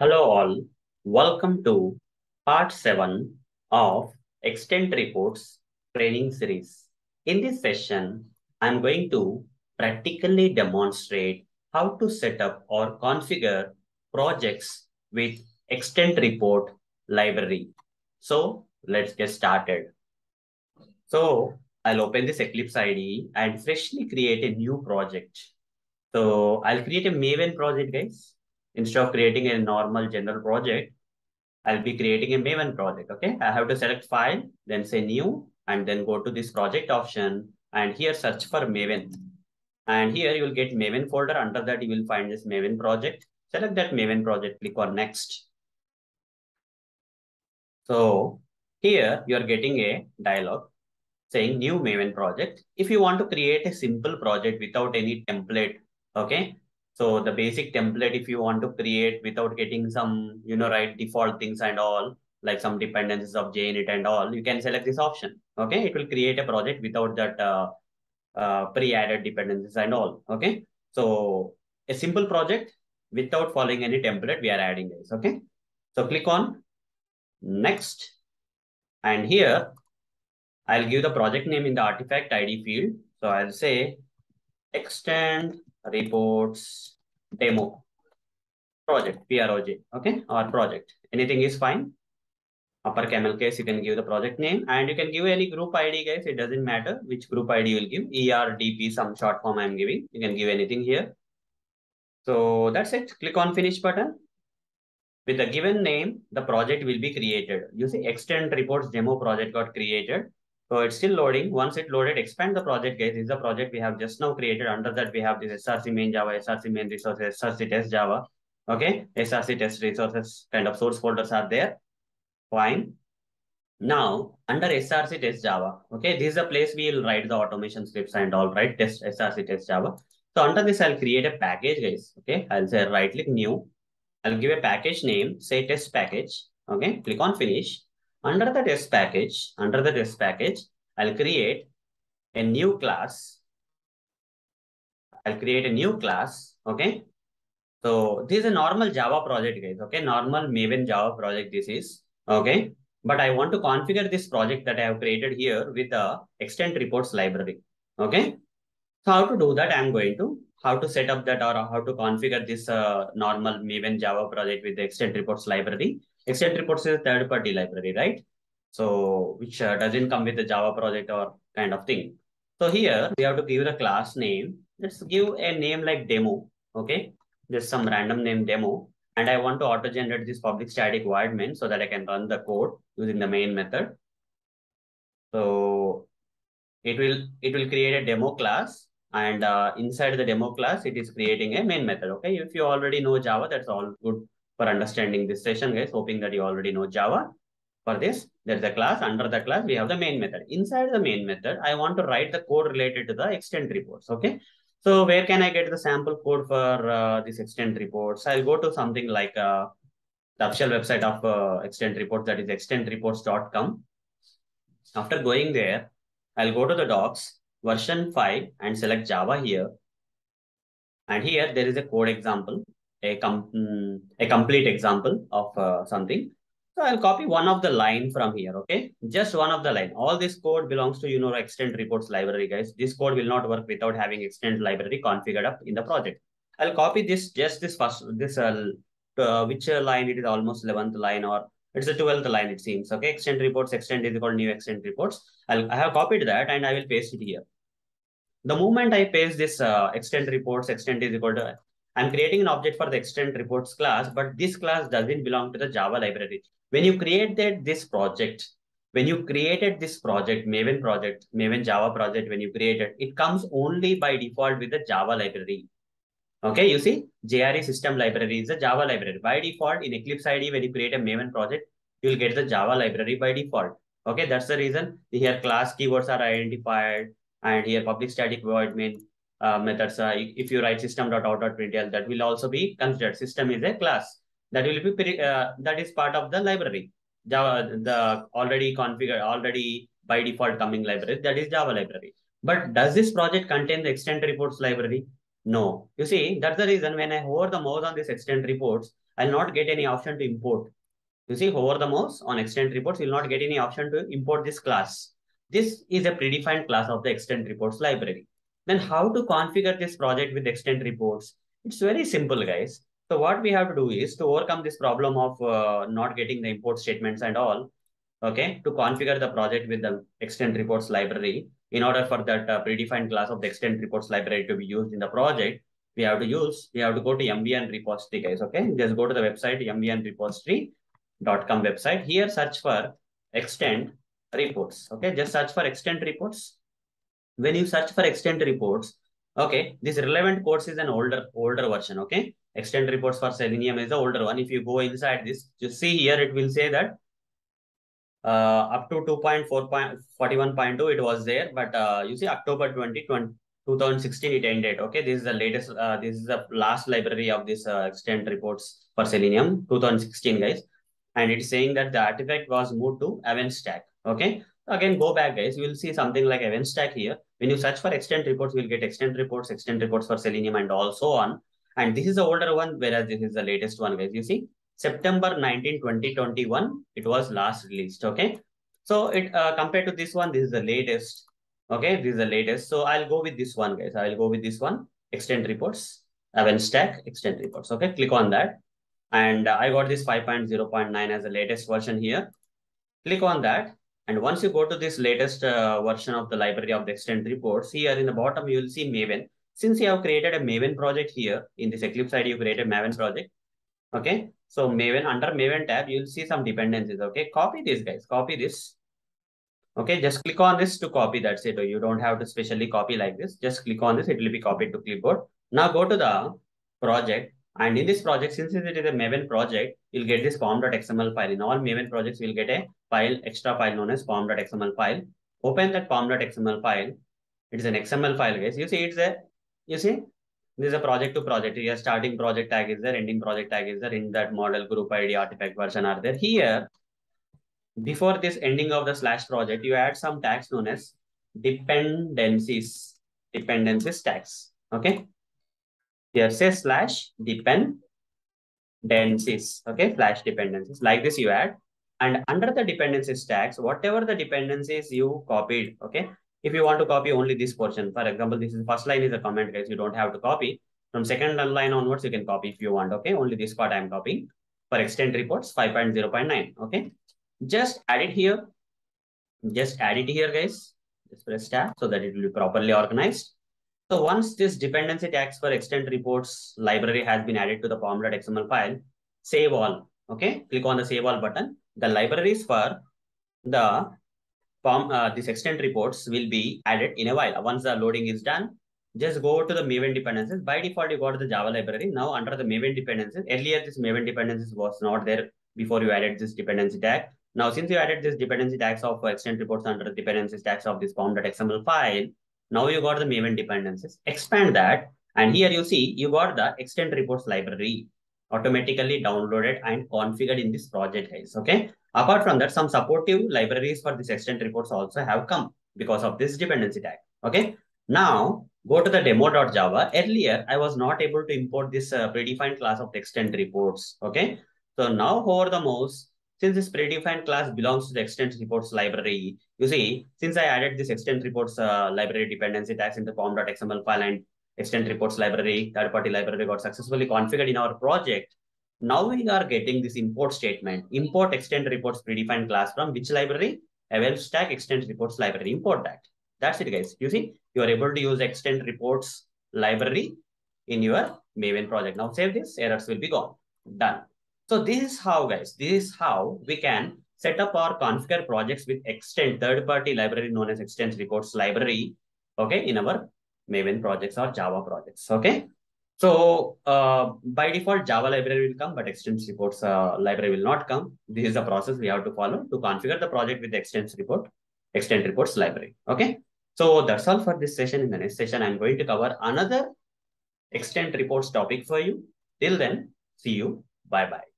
Hello all, welcome to part 7 of Extent Reports training series. In this session, I'm going to practically demonstrate how to set up or configure projects with Extent Report library. So let's get started. So I'll open this Eclipse IDE and freshly create a new project. So I'll create a Maven project, guys. Instead of creating a normal general project, I'll be creating a Maven project, okay? I have to select file, then say new, and then go to this project option, and here search for Maven. And here you will get Maven folder. Under that, you will find this Maven project. Select that Maven project, click on next. So here you are getting a dialog saying new Maven project. If you want to create a simple project without any template, okay? So the basic template, if you want to create without getting some, right, default things and all, like some dependencies of JUnit and all, you can select this option. Okay. It will create a project without that pre-added dependencies and all. Okay. So a simple project without following any template we are adding this. Okay. So click on next. And here I'll give the project name in the artifact ID field. So I'll say Extent Reports demo project, PROJ, okay, or project, anything is fine. Upper camel case, you can give the project name and you can give any group ID, guys. It doesn't matter which group ID you will give, ERDP, some short form I'm giving. You can give anything here. So that's it. Click on finish button. With the given name, the project will be created. You see, Extent Reports demo project got created. So it's still loading. Once it loaded, expand the project, guys. This is the project we have just now created. Under that, we have this SRC main Java, SRC main resources, SRC test Java. Okay. SRC test resources kind of source folders are there. Fine. Now, under SRC test Java, okay, this is the place we will write the automation scripts and all, right? Test SRC test Java. So under this, I'll create a package, guys. Okay. I'll say right click new. I'll give a package name, say test package. Okay. Click on finish. Under the test package, I'll create a new class. Okay. So this is a normal Java project, guys. Okay. Normal Maven Java project. This is okay. But I want to configure this project that I have created here with the Extent Reports library. Okay. So how to do that? I'm going to set up that or how to configure this normal Maven Java project with the Extent Reports library. Extent Reports is a third-party library, right? So, which doesn't come with the Java project or kind of thing. So here, we have to give the class name. Let's give a name like demo, okay? Just some random name demo. And I want to auto-generate this public static void main so that I can run the code using the main method. So it will create a demo class. And inside the demo class, it is creating a main method, okay? If you already know Java, that's all good for understanding this session, guys. Hoping that you already know Java. For this, there's a class. Under the class, we have the main method. Inside the main method, I want to write the code related to the Extent Reports, okay? So where can I get the sample code for this Extent Reports? I'll go to something like the official website of Extent Reports, that is extentreports.com. After going there, I'll go to the docs, version 5, and select Java here. And here, there is a code example. A complete example of something. So I'll copy one of the line from here, okay? Just one of the line. All this code belongs to, Extent Reports library, guys. This code will not work without having Extent library configured up in the project. I'll copy this, just this first, this, which line it is, almost 11th line or it's the 12th line, it seems, okay? Extent Reports, Extent is called new Extent Reports. I have copied that and I will paste it here. The moment I paste this Extent Reports, Extent is equal to, I'm creating an object for the Extent Reports class, but this class doesn't belong to the Java library. When you created this project, Maven Java project, when you created, it comes only by default with the Java library. Okay, you see, JRE system library is a Java library. By default, in Eclipse IDE, when you create a Maven project, you'll get the Java library by default. Okay, that's the reason here class keywords are identified and here public static void main methods. If you write system.out.println, that will also be considered. System is a class that will be that is part of the library. Java, the already configured, already by default coming library, that is Java library. But does this project contain the Extent Reports library? No. You see, that's the reason when I hover the mouse on this extent reports, I'll not get any option to import. You see, hover the mouse on extent reports, you'll not get any option to import this class. This is a predefined class of the extent reports library. Then how to configure this project with extent reports? It's very simple, guys. So what we have to do is to overcome this problem of not getting the import statements and all, okay, to configure the project with the extent reports library. In order for that predefined class of the extent reports library to be used in the project, we have to go to mvn repository, guys. Okay, just go to the website, mvnrepository.com website. Here, search for extent reports. Okay, just search for extent reports. When you search for extent reports, okay, this relevant course is an older version. Okay, extent reports for Selenium is the older one. If you go inside this, you see here it will say that up to 2.4.41.2 it was there, but you see October 2016 it ended. Okay, this is the latest. This is the last library of this extent reports for Selenium 2016, guys. And it's saying that the artifact was moved to Aventstack. Okay, again go back, guys. You will see something like Aventstack here. When you search for extent reports, you will get extent reports for Selenium, and also on. And this is the older one, whereas this is the latest one, guys. You see. September 19, 2021, it was last released, okay? So it compared to this one, this is the latest, okay? This is the latest. So I'll go with this one, guys. I'll go with this one, Extent Reports, Aventstack, Extent Reports, okay? Click on that. And I got this 5.0.9 as the latest version here. Click on that. And once you go to this latest version of the library of the Extent Reports, here in the bottom, you will see Maven. Since you have created a Maven project here, in this Eclipse ID, you created Maven project, okay? So Maven, under Maven tab, you'll see some dependencies. Okay, copy this, guys. Copy this. Okay, just click on this to copy. That's it. You don't have to specially copy like this. Just click on this. It will be copied to clipboard. Now go to the project. And in this project, since it is a Maven project, you'll get this pom.xml file. In all Maven projects, we'll get a file, extra file known as pom.xml file. Open that pom.xml file. It's an XML file, guys. You see, it's a, you see, this is a project to project. Here, starting project tag is there, ending project tag is there, in that model, group ID, artifact version are there. Here, before this ending of the slash project, you add some tags known as dependencies. Dependencies tags. Okay. Here says slash dependencies. Okay. Slash dependencies. Like this, you add. And under the dependencies tags, whatever the dependencies you copied, okay. If you want to copy only this portion, for example, this is first line is a comment, guys. You don't have to copy. From second line onwards, you can copy if you want. Okay, only this part I'm copying for extent reports 5.0.9. Okay, just add it here. Just add it here, guys. Just press tab so that it will be properly organized. So once this dependency tags for extent reports library has been added to the pom.xml file, save all. Okay, click on the save all button. The libraries for the this extent reports will be added in a while. Once the loading is done, just go to the Maven dependencies. By default, you got the Java library. Now under the Maven dependencies, earlier this Maven dependencies was not there before you added this dependency tag. Now, since you added this dependency tags of extent reports under the dependencies tags of this pom.xml file, now you got the Maven dependencies. Expand that. And here you see, you got the extent reports library automatically downloaded and configured in this project, guys. Okay. Apart from that, some supportive libraries for this extent reports also have come because of this dependency tag. Okay. Now go to the demo.java. Earlier, I was not able to import this predefined class of extent reports. Okay. So now hover the mouse. Since this predefined class belongs to the extent reports library, you see, since I added this extent reports library dependency tags in the pom.xml file and extent reports library, third-party library got successfully configured in our project. Now we are getting this import statement, import extent reports predefined class from which library? Aventstack extent reports library, import that. That's it, guys. You see, you are able to use extent reports library in your Maven project. Now save this, errors will be gone. Done. So this is how, guys, this is how we can set up or configure projects with extent third-party library known as extent reports library, okay, in our Maven projects or Java projects, okay? So by default, Java library will come, but extent reports library will not come. This is the process we have to follow to configure the project with the extent reports library, okay? So that's all for this session. In the next session, I'm going to cover another extent reports topic for you. Till then, see you. Bye-bye.